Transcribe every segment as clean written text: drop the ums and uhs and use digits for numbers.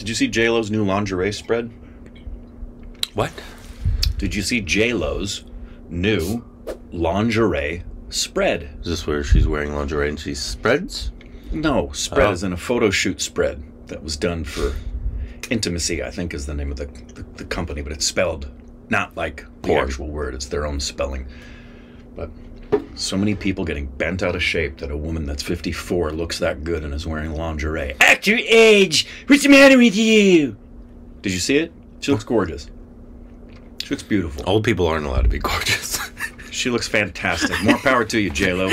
Did you see J-Lo's new lingerie spread? What? Did you see J-Lo's new lingerie spread? Is this where she's wearing lingerie and she spreads? No, spread as in a photo shoot spread that was done for Intimacy, I think is the name of the company, but it's spelled not like the actual word. It's their own spelling. But so many people getting bent out of shape that a woman that's 54 looks that good and is wearing lingerie. Act your age! What's the matter with you? Did you see it? She looks gorgeous. She looks beautiful. Old people aren't allowed to be gorgeous. She looks fantastic. More power to you, J-Lo.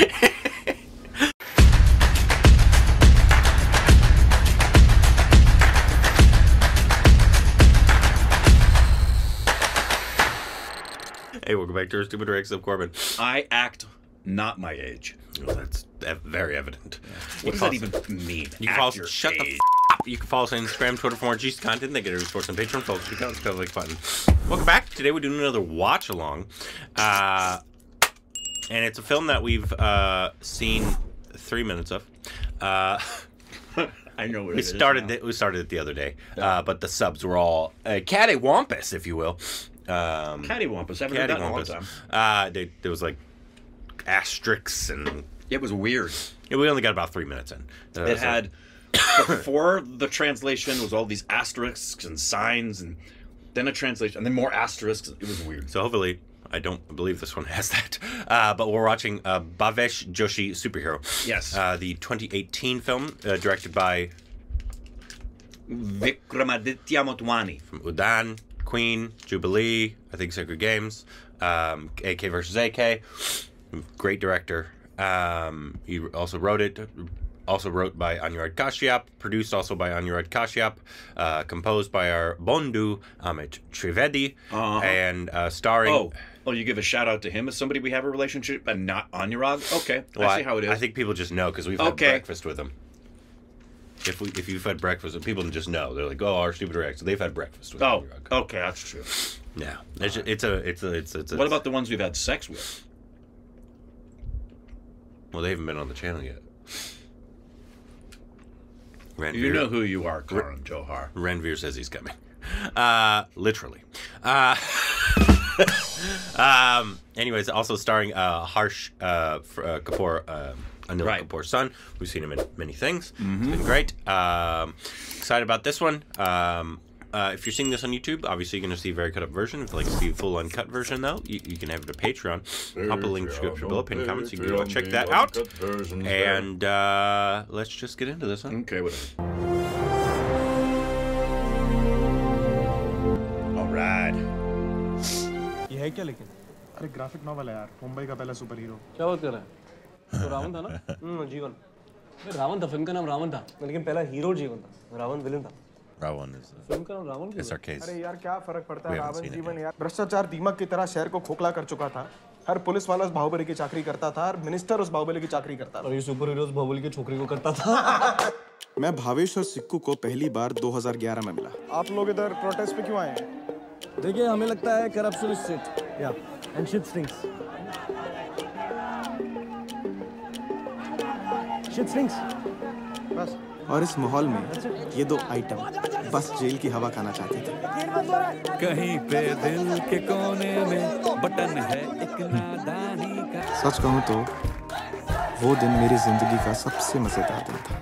Hey, welcome back to Our Stupid Reactions. I'm Korbin. I act not my age. Well, that's very evident. Yeah. What does that even mean? You can follow us. Shut the f up. You can follow us on Instagram, Twitter for more juicy content. They get our reports on Patreon. Follow us because it's like fun. Welcome back. Today we're doing another watch along, and it's a film that we've seen 3 minutes of. I know what it is. We started it the other day, but the subs were all cattywampus, if you will. Cattywampus. I haven't heard that in a long time. There was like asterisks and... It was weird. Yeah, we only got about 3 minutes in. It had... Before the translation was all these asterisks and signs and then a translation and then more asterisks. It was weird. So hopefully, I don't believe this one has that. But we're watching Bhavesh Joshi Superhero. Yes. The 2018 film directed by... Vikramaditya Motwani. From Udaan. Queen, Jubilee, I think Sacred Games, AK versus AK, great director. He also wrote it, also wrote by Anurag Kashyap, produced also by Anurag Kashyap, composed by our Bondu, Amit Trivedi, and starring... Oh, you give a shout out to him as somebody we have a relationship, and not Anurag? Okay, well, I see how it is. I think people just know because we've had breakfast with him. If you've had breakfast with people, just know they're like, oh, Our Stupid Reactions. They've had breakfast with. Oh, okay, that's true. Yeah, it's a. What about the ones we've had sex with? Well, they haven't been on the channel yet. You know who you are, Karan Johar. Ranveer says he's coming. Literally. Anyways, also starring Harsh Kapoor. Anurag Kapoor's son. We've seen him in many things. It's been great. Excited about this one. If you're seeing this on YouTube, obviously you're going to see a very cut-up version. If you'd like to see a full uncut version, though, you can have it at Patreon. Pop a link in the description below, pin comments. You can go check that out. And let's just get into this one. Okay, whatever. All right. It's a graphic novel, Mumbai's first superhero. What are you doing? तो रावण था ना? जीवन। रावण था, film का नाम रावण था, लेकिन पहला हीरो जीवन था, रावण विलन था। रावण is फिल्म का नाम रावण था। अरे यार क्या फर्क पड़ता है रावण जीवन यार। भ्रष्टाचार दीमक की तरह शहर को खोखला कर चुका था। हर पुलिस वाला उस बाहुबली की चाकरी करता था, हर मिनिस्टर उस बाहुबली की चाकरी करता था। और ये सुपर हीरो उस बाहुबली की छोकरी को करता था। मैं भावेश और सिक्कू को पहली बार 2011 में मिला। आप लोग इधर प्रोटेस्ट पे क्यों आए हैं? देखिए हमें लगता है corruption is shit. Yeah and shit stinks. और इस माहौल में ये दो आइटम बस जेल की हवा खाना चाहते थे। कहीं पे दिल के कोने में बटन है एक नादानी का। सच कहूँ तो वो दिन मेरी जिंदगी का सबसे मजेदार दिन था।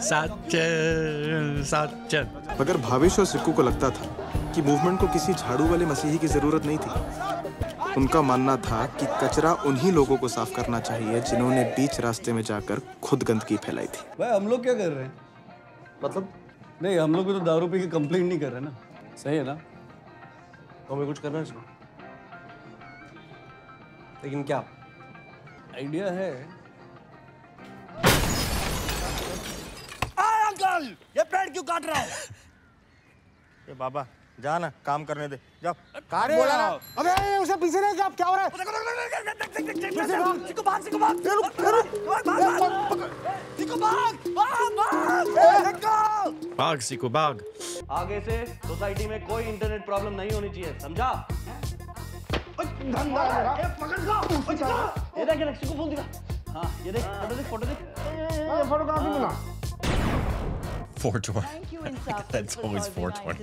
सच। मगर भावेश और सिक्कू को लगता था कि मूवमेंट को किसी झाड़ू वाले मसीही की जरूरत नहीं थी। उनका मानना था कि कचरा उन्हीं लोगों को साफ करना चाहिए जिन्होंने बीच रास्ते में जाकर खुद गंदगी फैलाई थी। भाई हम लोग क्या कर रहे हैं? मतलब नहीं, हम लोग भी तो दारू पी के कंप्लेंट नहीं कर रहे ना, सही है ना? तो हमें कुछ करना चाहिए। लेकिन क्या आइडिया है? आह अंकल, ये पेड़ क्यों काट रहा है? ये बाबा जा ना, काम करने दे। जा कारे बोला ना। अबे उसे पीछे नहीं जा, क्या हो रहा है? सिक्कू भाग, सिक्कू भाग, सिक्कू भाग, भाग, सिक्कू भाग। आगे से सोसाइटी में कोई इंटरनेट प्रॉब्लम नहीं होनी चाहिए, समझा? धंधा ये पकड़ का, ये देख, ये सिक्कू फोन दिखा। हाँ ये देख, फोटो देख, फोटो देख, ये फोटो कहाँ से मिला? 420.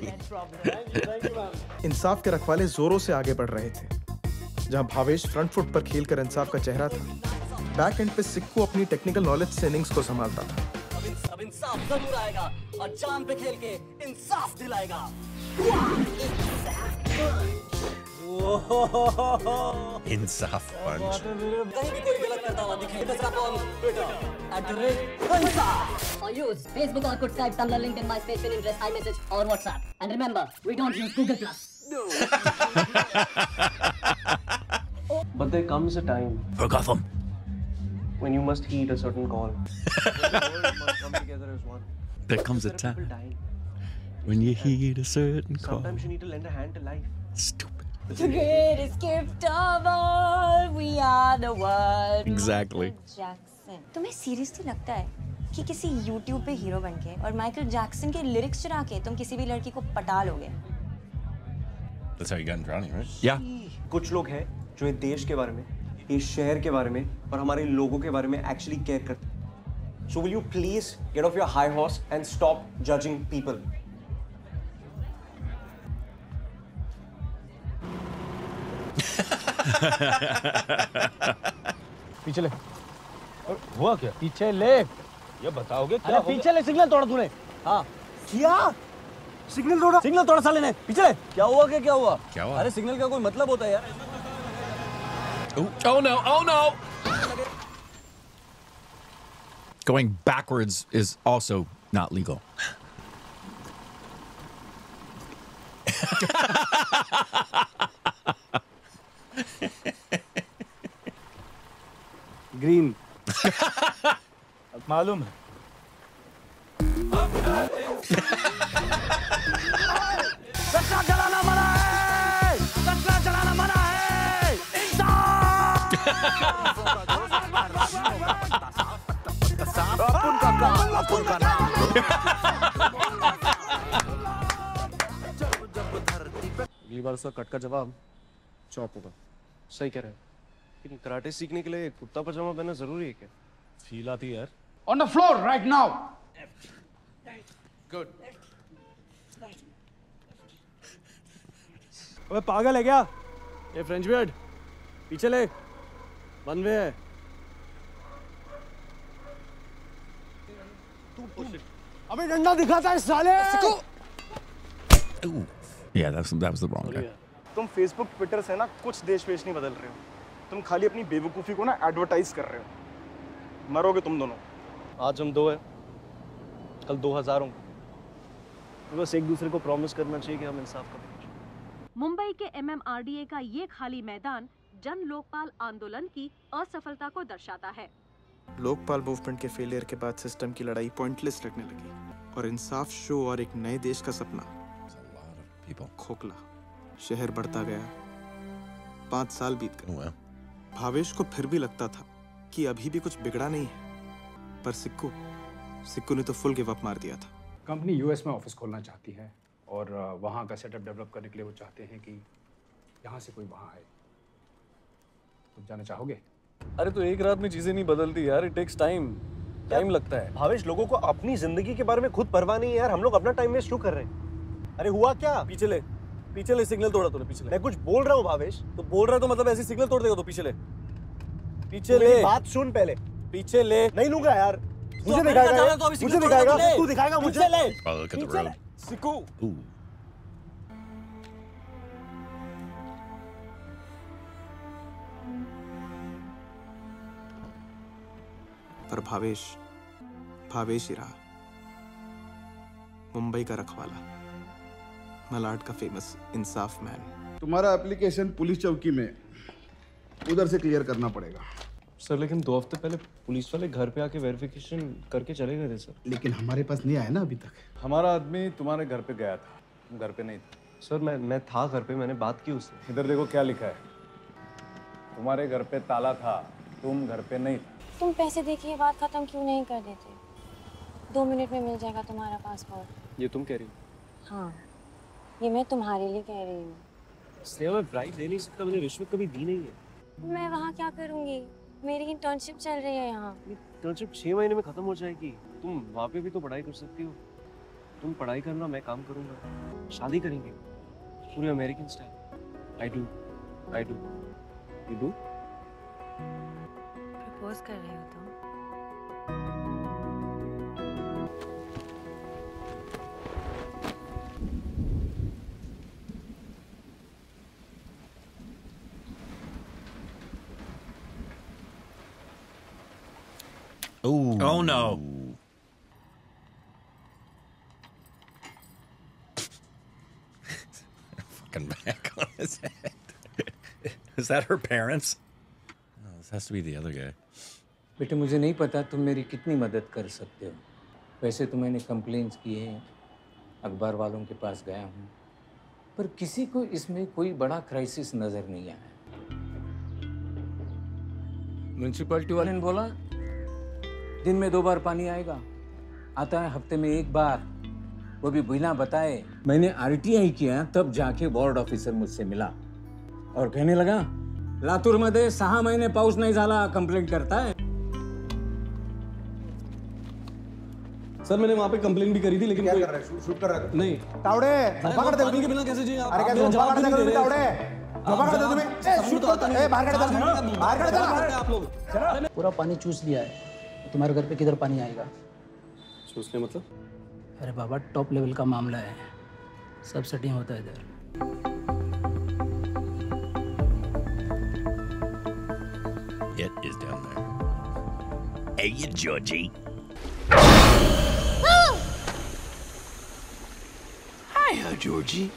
इंसाफ के रखवाले जोरों से आगे बढ़ रहे थे। जहां भावेश फ्रंट फुट पर खेलकर इंसाफ का चेहरा था, बैक एंड पे सिक्कू अपनी टेक्निकल नॉलेज से इनिंग्स को संभालता था। अब इंसाफ जरूर आएगा और जान पे खेल के इंसाफ दिलाएगा। इंसाफ पंच। कहीं भी कोई गलत करता हुआ दिखे Twitter when you must heed a certain call. There comes a time when you heed a certain call. Sometimes you need to lend a hand to life. Stupid. The greatest gift of all, we are the world. Exactly. Jackson. तुम्हें seriously लगता है कि किसी YouTube पे hero बनके और Michael Jackson के lyrics चुरा के तुम किसी भी लड़की को पटा लोगे? That's how you got in drowning, right? Yeah. कुछ लोग हैं जो देश के बारे में, इस शहर के बारे में और हमारे लोगों के बारे में एक्चुअली केयर करते हैं। So will you please get off your high horse and stop judging people? पीछे ले। और हुआ क्या? पीछे ले। ये बताओगे क्या? अरे पीछे ले, सिग्नल तोड़ा तूने। हाँ। क्या? सिग्नल तोड़ा साले ने। पीछे ले। क्या हुआ क्या? क्या हुआ? क्या हुआ? अरे सिग्नल का कोई मतलब होता है यार। Oh no, oh no! Going backwards is also not legal. Green. मालूम है। सट्टा चलाना मना है! सट्टा चलाना मना है! अगली बार उसका कट का जवाब चौप होगा। सही कह रहे हैं, लेकिन कराटे सीखने के लिए कुत्ता पजामा पहनना जरूरी है क्या? फील आती है यार। On the floor right now. Good. अबे पागल है क्या? ये फ्रेंच बियर्ड पीछे ले, वन वे है। अबे डंडा दिखाता है साले। Yeah, that was the wrong guy. तुम फेसबुक ट्विटर से ना कुछ देश वेश नहीं बदल रहे हो, तुम खाली अपनी बेवकूफी को ना एडवर्टाइज कर रहे हो। मरोगे तुम दोनों। आज हम दो है, कल 2000 होंगे। बस एक दूसरे को प्रॉमिस करना चाहिए कि हम इंसाफ करेंगे। मुंबई के MMRDA का ये खाली मैदान जन लोकपाल आंदोलन की असफलता को दर्शाता है। लोकपाल मूवमेंट के फेलियर के बाद सिस्टम की लड़ाई पॉइंटलेस लगने लगी और इंसाफ शो और एक नए देश का सपना खोखला। शहर बढ़ता गया, 5 साल बीत गए। भावेश को फिर भी लगता था कि अभी भी कुछ बिगड़ा नहीं है, पर सिक्कू ने तो फुल गिव अप मार दिया था। कंपनी US में ऑफिस खोलना चाहती है और वहाँ का सेटअप डेवलप करने के लिए वो चाहते हैं कि यहाँ से कोई वहाँ आए। जाना चाहोगे? अरे तो एक रात में चीजें नहीं बदलती यार, it takes time लगता है। भावेश, लोगों को अपनी जिंदगी के बारे में खुद परवाह नहीं है यार, हम लोग अपना टाइम वेस्ट क्यों कर रहे हैं? अरे हुआ क्या? पीछे ले, सिग्नल तोड़ा तूने। पीछे ले। मैं कुछ बोल रहा हूँ भावेश, तो बोल रहा तो मतलब ऐसे सिग्नल तोड़ देगा तो पीछे ले। मेरी बात सुन पहले। पीछे ले। नहीं लूंगा यार। मुझे दिखाएगा, तू दिखाएगा मुझे। सिक्कू पर भावेश ही रहा, मुंबई का रखवाला, मलाड का फेमस इंसाफ मैन। तुम्हारा एप्लीकेशन पुलिस चौकी में उधर से क्लियर करना पड़ेगा सर। लेकिन 2 हफ्ते पहले पुलिस वाले घर पे आके वेरिफिकेशन करके चले गए थे सर, लेकिन हमारे पास नहीं आया ना अभी तक। हमारा आदमी तुम्हारे घर पे गया था, घर पे नहीं था सर। मैं था घर पे, मैंने बात की उससे। इधर देखो क्या लिखा है, तुम्हारे घर पे ताला था, तुम घर पे नहीं। तुम पैसे देखिए, बात खत्म क्यों नहीं कर देते? 2 मिनट में मिल जाएगा तुम्हारा पासपोर्ट। ये तुम कह रही हो? हाँ, ये मैं तुम्हारे लिए कह रही हूँ। मैं ब्राइब दे नहीं सकता, मैंने रिश्वत कभी दी नहीं है। मैं वहाँ क्या करूँगी? मेरी इंटर्नशिप चल रही है यहाँ। इंटर्नशिप 6 महीने में खत्म हो जाएगी, तुम वहाँ पे भी तो पढ़ाई कर सकती हो। तुम पढ़ाई करना, मैं काम करूंगा, शादी करेंगे पूरे American style. I do you do. Propose कर रहे हो तुम? Ooh. Oh no. Fucking back on his head. Is that her parents? No, this has to be the other guy. बेटे मुझे नहीं पता तुम मेरी कितनी मदद कर सकते हो। वैसे तो मैंने कंप्लेंट्स की हैं, अखबार वालों के पास गया हूँ, पर किसी को इसमें कोई बड़ा क्राइसिस नजर नहीं आया। म्यूनसिपैलिटी वाले ने बोला दिन में 2 बार पानी आएगा, आता है हफ्ते में 1 बार, वो भी बिना बताए। मैंने RTI किया, तब जाके वार्ड ऑफिसर मुझसे मिला और कहने लगा लातूर मध्ये 6 महिने पाऊस नाही झाला, कंप्लेंट करताय। सर मैंने वहाँ पे कंप्लेंट भी करी थी, लेकिन शूट कर रहा था। नहीं तावड़े पकड़ दे, उनके बिना कैसे जी। अरे कैसे पकड़ दे तावड़े, पकड़ दे तुम्हें। ए शूट करता है, बाहर कर दे आप लोग। पूरा पानी चूस लिया है, तुम्हारे घर पे किधर पानी आएगा? सोचने मतलब? अरे बाबा टॉप लेवल का मामला है, सब सेटिंग होता है इधर। It is down there. Hey, you Georgie. Hiya, Georgie.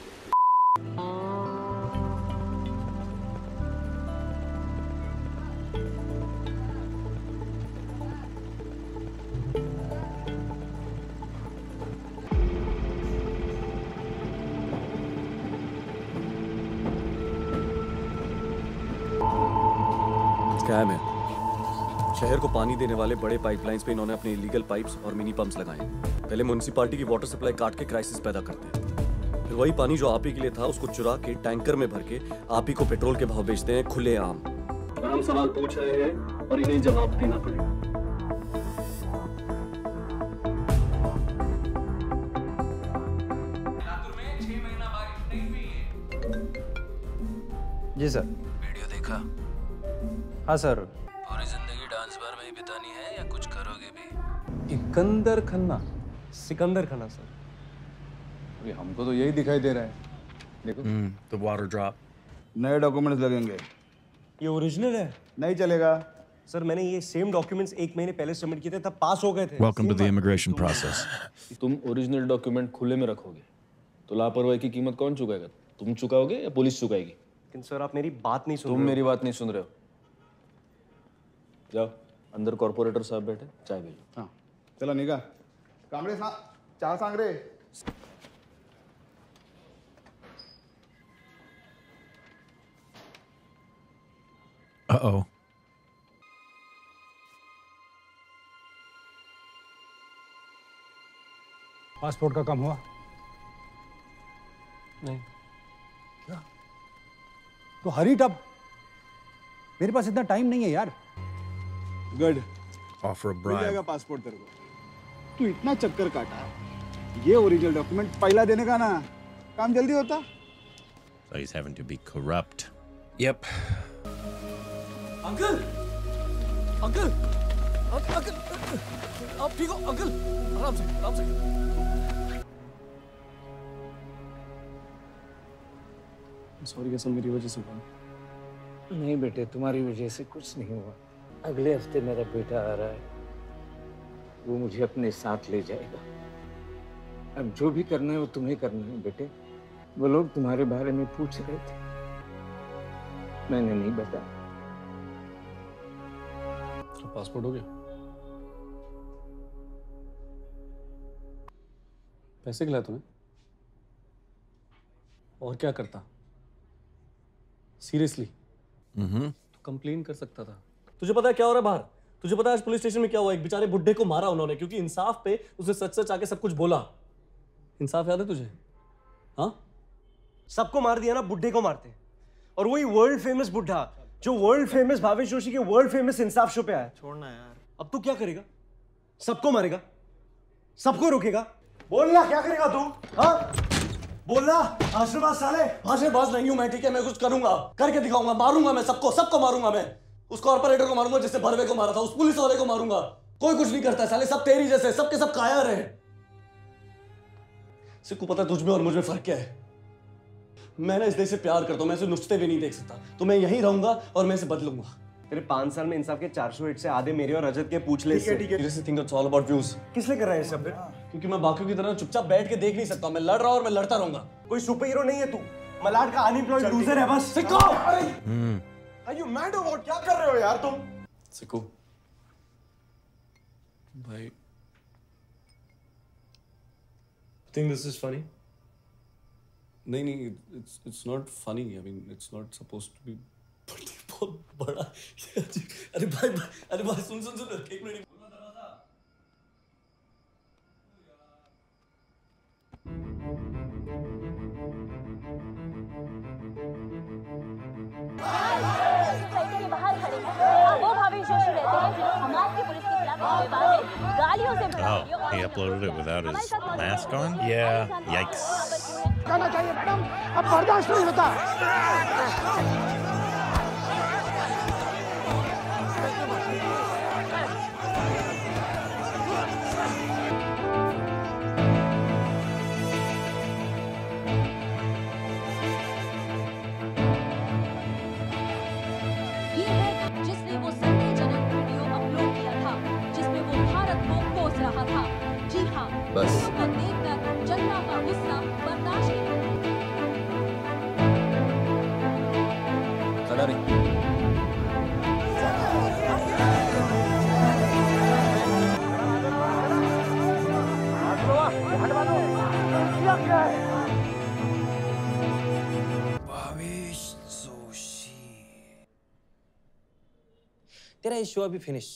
Scam है। शहर को पानी देने वाले बड़े पाइपलाइंस पे इन्होंने अपने इलीगल पाइप्स और मिनी पंप्स लगाए। पहले म्युनिसिपैलिटी की वाटर सप्लाई काट के क्राइसिस पैदा करते हैं, फिर वही पानी जो आप ही के लिए था उसको चुरा के टैंकर में भर के आप ही को पेट्रोल के भाव बेचते हैं खुले आम। हम सवाल पूछ रहे हैं और इन्हें जवाब देना पड़ेगा। जी सर। वीडियो देखा? हाँ सर। पूरी जिंदगी डांस बार में ही बितानी है या कुछ करोगे भी? सिकंदर खन्ना सर। अभी हमको तो यही दिखाई दे रहा है, देखो तो वाटर ड्रॉप। नए डॉक्यूमेंट्स लगेंगे। ये ओरिजिनल है? नहीं चलेगा सर, मैंने ये सेम डॉक्यूमेंट्स 1 महीने पहले सबमिट किए थे, तब पास हो गए थे। Welcome to the immigration process. तुम ओरिजिनल डॉक्यूमेंट खुले में रखोगे तो लापरवाही की कीमत कौन चुकाएगा? तुम चुकाओगे या पुलिस चुकाएगी? लेकिन सर आप मेरी बात नहीं सुन रहे हो। तुम मेरी बात नहीं सुन रहे हो। जाओ अंदर, कॉर्पोरेटर साहब बैठे, चाय भेजो। हाँ चला निगा कामड़े साहब, चाय सांग रे। Uh-oh. पासपोर्ट का काम हुआ? नहीं। क्या? तो हरी टब, मेरे पास इतना टाइम नहीं है यार। Good, offer a bribe. मिलेगा पासपोर्ट तेरे को। तू इतना चक्कर काटा, ये ओरिजिनल डॉक्यूमेंट पहला देने का ना, काम जल्दी होता। So he's having to be corrupt. Yep. Uncle, uncle, uncle, आप ठीक हो अंकल? आराम से, आराम से। सॉरी कसम, मेरी वजह से हुआ। नहीं बेटे, तुम्हारी वजह से कुछ नहीं हुआ। अगले हफ्ते मेरा बेटा आ रहा है, वो मुझे अपने साथ ले जाएगा। अब जो भी करना है वो तुम्हें करना है बेटे। वो लोग तुम्हारे बारे में पूछ रहे थे, मैंने नहीं बताया। तो पासपोर्ट हो गया? पैसे खिलाया तूने? और क्या करता सीरियसली? तो कंप्लेन कर सकता था। तुझे पता है क्या हो रहा है बाहर? तुझे पता है आज पुलिस स्टेशन में क्या हुआ? एक बेचारे बुड्ढे को मारा उन्होंने, क्योंकि इंसाफ पे उसने सच आके सब कुछ बोला। इंसाफ याद है तुझे? हाँ, सबको मार दिया ना, बुड्ढे को मारते हैं। और वही वर्ल्ड फेमस बुड्ढा जो वर्ल्ड फेमस भावेश जोशी के वर्ल्ड फेमस इंसाफ शो पे आया। छोड़ना यार, अब तू क्या करेगा? सबको मारेगा, सबको रोकेगा, बोलना क्या करेगा तू? हाँ बोलना भाषणबाज साले। भाषणबाज नहीं हूँ मैं, ठीक है? मैं कुछ करूंगा, करके दिखाऊंगा, मारूंगा मैं सबको, सबको मारूंगा मैं। उस कॉर्पोरेटर को मारूंगा जिससे भरवे को मारा था, उस पुलिस वाले को मारूंगा। कोई कुछ नहीं करता साले, सब तेरी जैसे, सबके सब कायर है। सबको पता है तुझ में और मुझ में फर्क क्या है। मैं ना इस देश से प्यार करता हूँ, मैं इसे नुस्ते भी नहीं देख सकता। तो मैं यहीं रहूंगा और मैं इसे बदलूंगा। तेरे 5 साल में इंसाफ के 400 हिट से आधे मेरे और रजत के पूछ ले। किस लिए कर रहा है ये सब? क्योंकि मैं बाकियों की तरह चुपचाप बैठ के देख नहीं सकता। मैं लड़ रहा हूँ और मैं लड़ता रहूंगा। कोई सुपर हीरो नहीं है तू, मलाड का अनएम्प्लॉयड लूजर है बस। सिको, आर यू मैड और व्हाट? क्या कर रहे हो यार तुम? सिको भाई, थिंक दिस इज फनी? नहीं, it's not funny. I mean it's not supposed to be. बहुत बड़ा। अरे भाई, अरे भाई सुन सुन सुन, एक मिनट। बाहर खड़े हैं वो भावेश जोशी रहते हैं जिन्होंने समाज की पुलिस के खिलाफ गालियों से भरा। He uploaded it without his mask on. Yeah. Yikes. कहना चाहिए मैडम, अब बर्दाश्त नहीं होता। बस जनता का गुस्सा बर्दाश्त नहीं चला रही। भावेश जोशी, तेरा ये शो अभी फिनिश।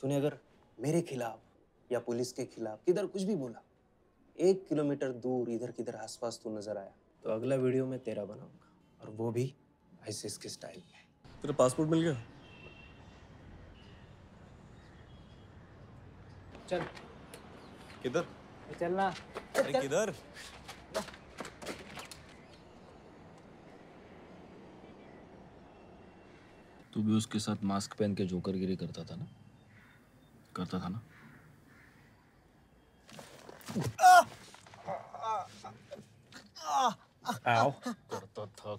तूने अगर मेरे खिलाफ या पुलिस के खिलाफ किधर कुछ भी बोला, 1 किलोमीटर दूर इधर किधर आसपास तू नजर आया तो अगला वीडियो मैं तेरा बनाऊंगा, और वो भी आईसीएस के स्टाइल में। तेरा पासपोर्ट मिल गया? चल किधर? चलना किधर? तू भी उसके साथ मास्क पहन के जोकरगिरी करता था ना? करता था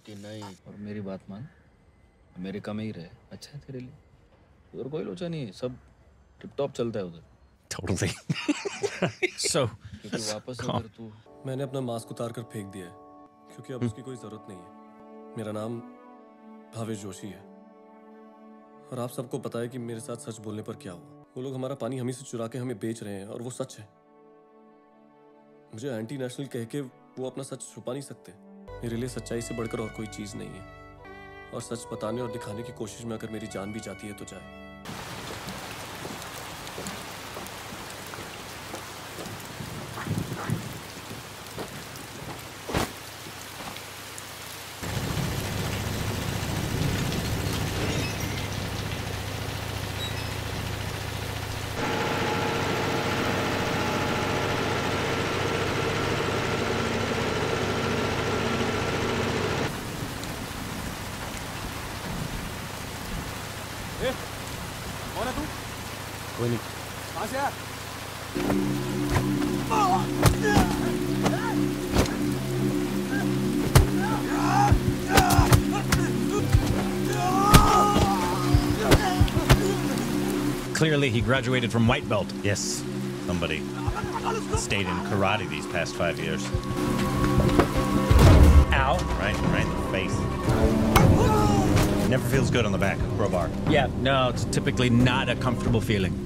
कि नहीं? और मेरी बात मान, अमेरिका में ही रहे, अच्छा है तेरे लिए। उधर कोई लोचा नहीं है, सब टिप टॉप चलता है उधर। Totally. So, क्योंकि वापस अगर तू... मैंने अपना मास्क उतार कर फेंक दिया है, क्योंकि अब उसकी कोई जरूरत नहीं है। मेरा नाम भावेश जोशी है और आप सबको पता है कि मेरे साथ सच बोलने पर क्या हुआ। वो लोग हमारा पानी हम ही से चुरा के हमें बेच रहे हैं और वो सच है। मुझे एंटी नेशनल कह के वो अपना सच छुपा नहीं सकते। मेरे लिए सच्चाई से बढ़कर और कोई चीज नहीं है, और सच बताने और दिखाने की कोशिश में अगर मेरी जान भी जाती है तो जाए। Clearly, he graduated from white belt. Yes, somebody stayed in karate these past 5 years. Ow! Right in the face. Never feels good on the back, crowbar. Yeah, no, it's typically not a comfortable feeling.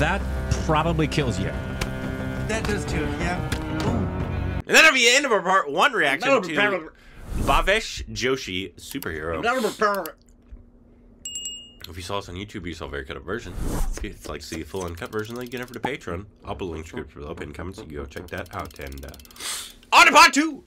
That probably kills you. That does too, yeah. And that'll be the end of our part 1 reaction to Bhavesh Joshi Superhero. If you saw us on YouTube, you saw a very cut up version. If you'd like to see the full uncut version, then you get over to Patreon. I'll put a link to it below in comments. You can go check that out. And on to part 2!